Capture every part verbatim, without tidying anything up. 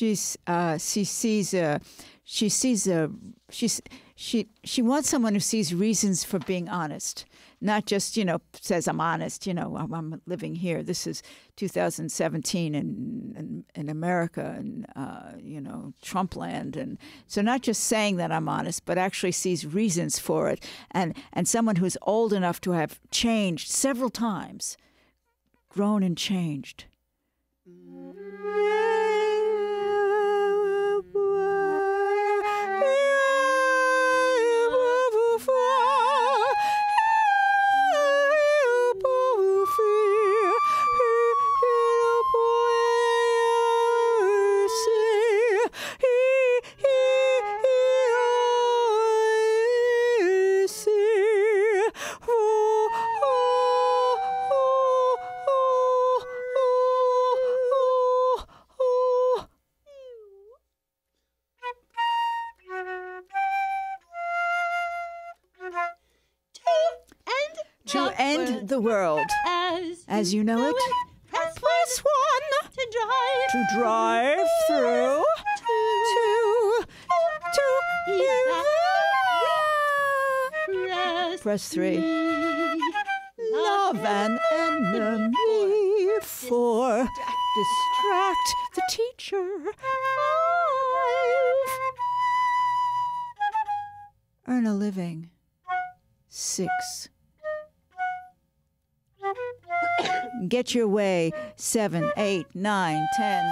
she's uh, she sees uh, she sees uh, she's she she wants someone who sees reasons for being honest, not just, you know, says I'm honest, you know, I'm, I'm living here. This is two thousand seventeen in in, in America and uh, you know, Trump land, and so not just saying that I'm honest, but actually sees reasons for it, and and someone who's old enough to have changed several times, grown and changed. The world as, as you know it, press, press one, one to drive to drive through to to yeah. press, press three, love an enemy, for distract the teacher. Five, earn a living. Six, get your way. Seven, eight, nine, ten.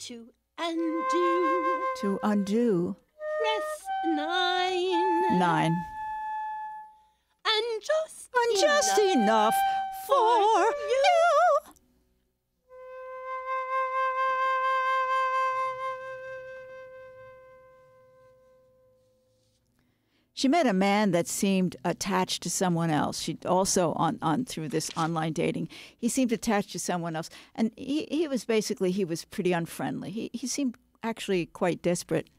To undo. To undo. Press nine. Nine. And just, and just enough, enough for you. you. She met a man that seemed attached to someone else. She also on, on through this online dating, he seemed attached to someone else, and he, he was basically he was pretty unfriendly. He he seemed actually quite desperate.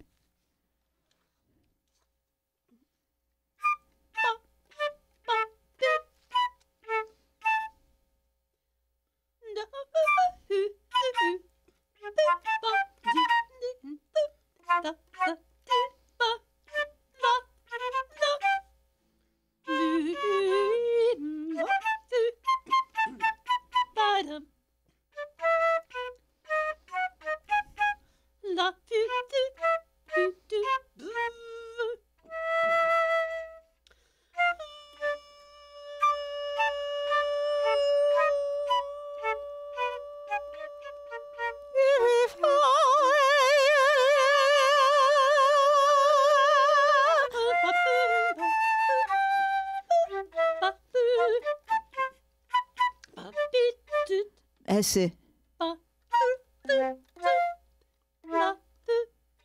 Esse.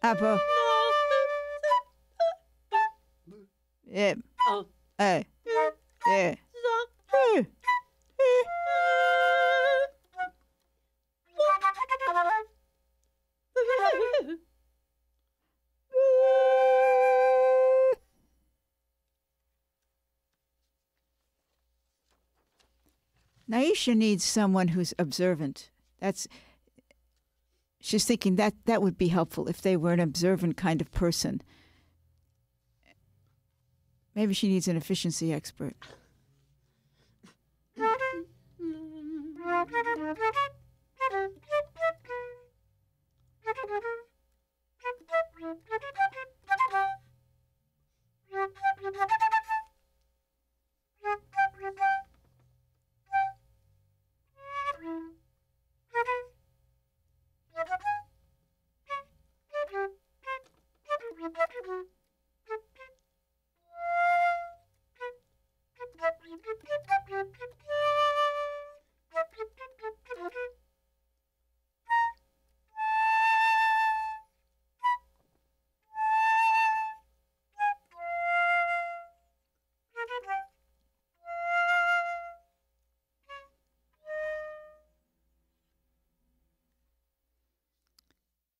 Apple. Yeah. Hey. Yeah. Niesha needs someone who's observant. That's, she's thinking that that would be helpful if they were an observant kind of person. Maybe she needs an efficiency expert.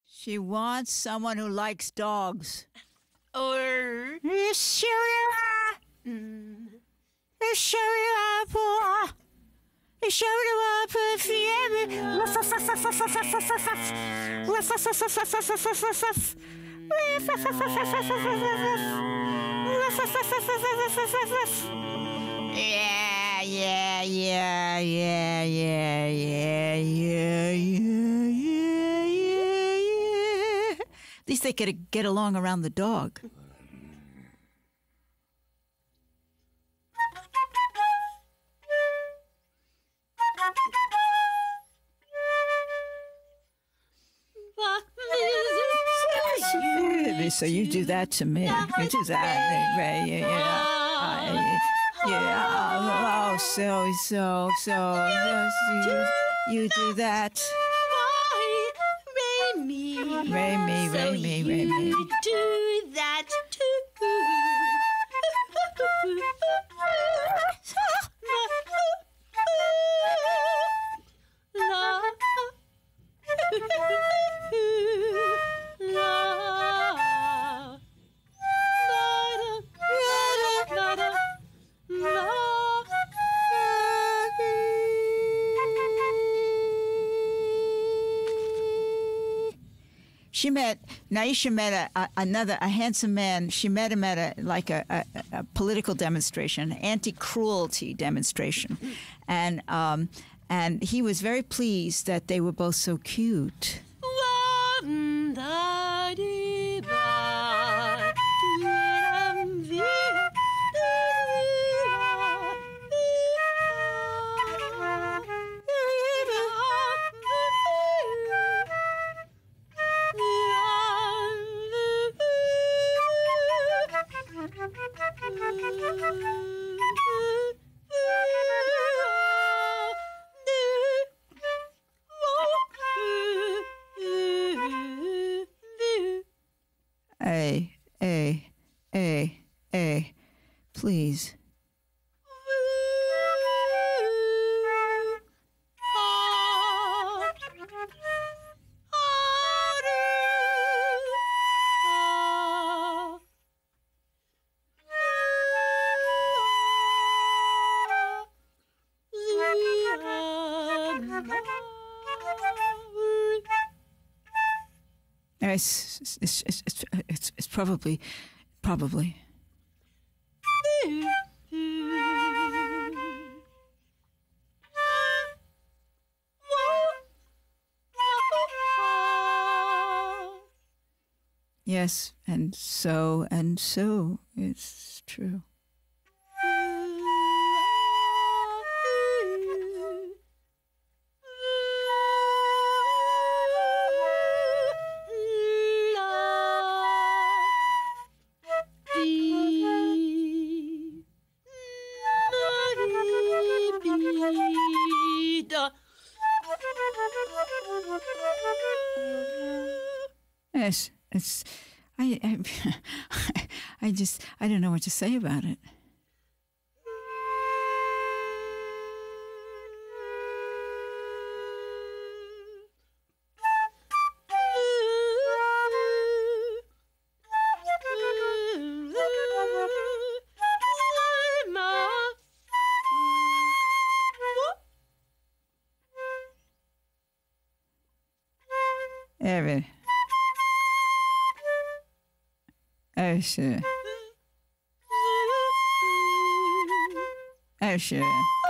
She wants someone who likes dogs. Or shoulder up if you ever. Yeah, yeah, yeah, yeah, yeah, yeah, yeah, yeah, yeah, yeah. At least they could get along around the dog. So you do that to me. You do that. Yeah, yeah. Yeah. Oh, so, so, so. You, you do that. Ray me, ray me, ray me, ray me. You do that too. She met, Niesha met a, a, another, a handsome man. She met him at a, like a, a, a political demonstration, an anti-cruelty demonstration. And, um, and he was very pleased that they were both so cute. Hey, hey, hey, hey, please. It's, it's, it's, it's, it's, it's probably, probably. Yes, and so, and so, it's true. Yes, it's, I, I, I just, I don't know what to say about it. Ever. Oh, sure. Oh, sure.